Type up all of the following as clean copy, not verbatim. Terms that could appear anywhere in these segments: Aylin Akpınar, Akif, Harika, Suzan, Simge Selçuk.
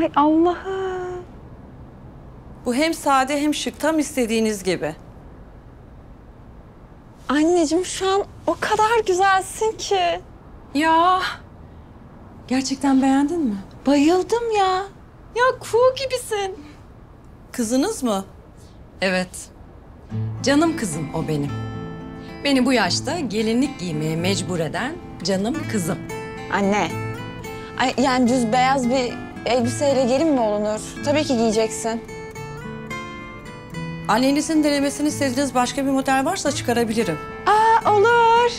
Hay Allah'ım. Bu hem sade hem şık, tam istediğiniz gibi. Anneciğim şu an o kadar güzelsin ki. Ya. Gerçekten beğendin mi? Bayıldım ya. Ya kuğu gibisin. Kızınız mı? Evet. Canım kızım o benim. Beni bu yaşta gelinlik giymeye mecbur eden canım kızım. Anne. Ay, yani düz beyaz bir elbiseyle gelin mi olunur? Tabii ki giyeceksin. Annenizin denemesini istediğiniz başka bir model varsa çıkarabilirim. Aa olur.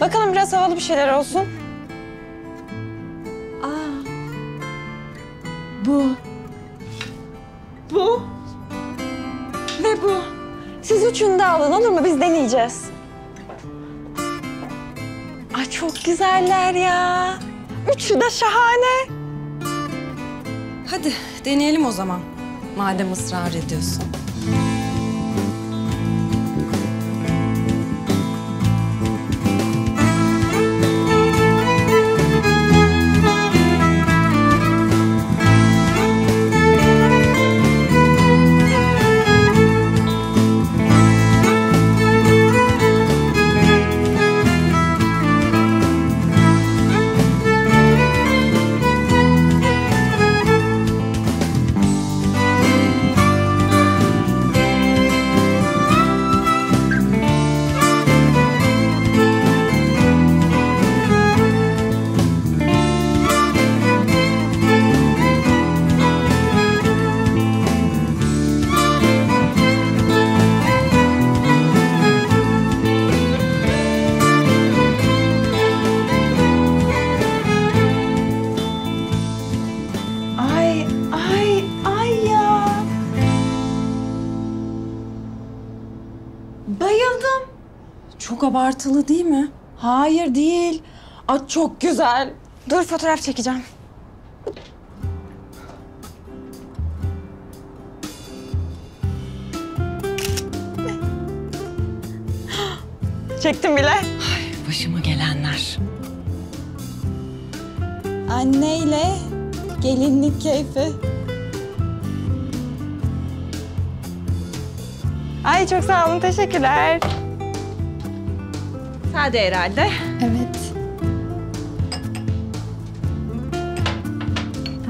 Bakalım biraz havalı bir şeyler olsun. Aa. Bu. Bu. Ve bu. Siz üçünü de alın olur mu? Biz deneyeceğiz. Ay çok güzeller ya. Üçü de şahane. Hadi deneyelim o zaman. Madem ısrar ediyorsun. Abartılı değil mi? Hayır değil. Aa, çok güzel. Dur fotoğraf çekeceğim. Çektim bile. Ay, başıma gelenler. Anneyle gelinlik keyfi. Ay çok sağ olun, teşekkürler. Sade herhalde. Evet.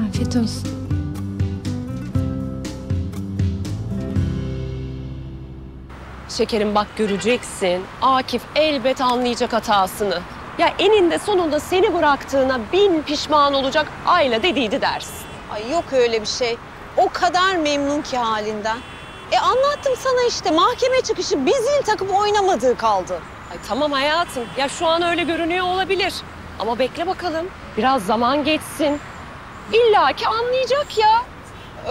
Afiyet olsun. Şekerim bak göreceksin. Akif elbet anlayacak hatasını. Ya eninde sonunda seni bıraktığına 1000 pişman olacak. Ayla dediydi dersin. Ay yok öyle bir şey. O kadar memnun ki halinden. Anlattım sana işte. Mahkeme çıkışı bir zil takıp oynamadığı kaldı. Ay tamam hayatım, ya şu an öyle görünüyor olabilir. Ama bekle bakalım, biraz zaman geçsin. İlla ki anlayacak ya.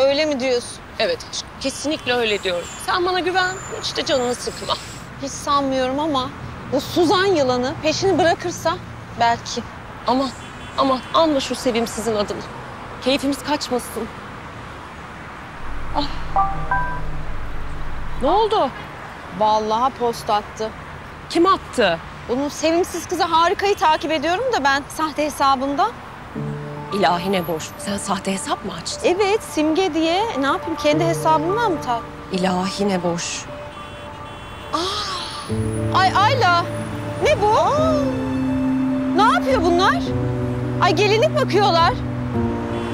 Öyle mi diyorsun? Evet, kesinlikle öyle diyorum. Sen bana güven, hiç de canını sıkma. Hiç sanmıyorum ama bu Suzan yılanı peşini bırakırsa belki. Aman, aman anma şu sevimsizin adını. Keyfimiz kaçmasın. Ah. Ne oldu? Vallahi post attı. Kim attı? Onun sevimsiz kızı Harika'yı takip ediyorum da ben sahte hesabında. İlahine borç. Sen sahte hesap mı açtın? Evet, Simge diye. Ne yapayım, kendi hesabımdan mı tak? İlahine borç. Ay Ayla, ne bu? Aa. Ne yapıyor bunlar? Ay gelinlik bakıyorlar.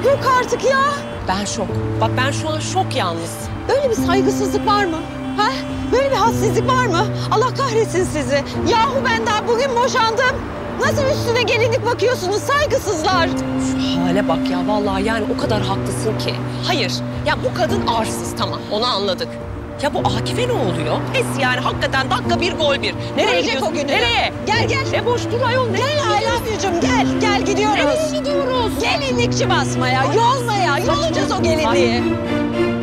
Yok artık ya. Ben şok. Bak ben şu an şok yalnız. Böyle bir saygısızlık var mı? Ha? Böyle bir hassizlik var mı? Allah kahretsin sizi. Yahu ben daha bugün boşandım. Nasıl üstüne gelinlik bakıyorsunuz saygısızlar? Şu hale bak ya vallahi yani o kadar haklısın ki. Hayır ya bu kadın arsız tamam onu anladık. Ya bu Akif'e ne oluyor? Pes yani hakikaten dakika bir gol bir. Nereye gidiyorsun? Nereye? Gel gel. Ne boş dur ayol. Gel Aylancığım gel. Gel gidiyoruz. Nereye gidiyoruz? Gelinlikçi basmaya, yolmaya, yolacağız o gelinliği. Ay.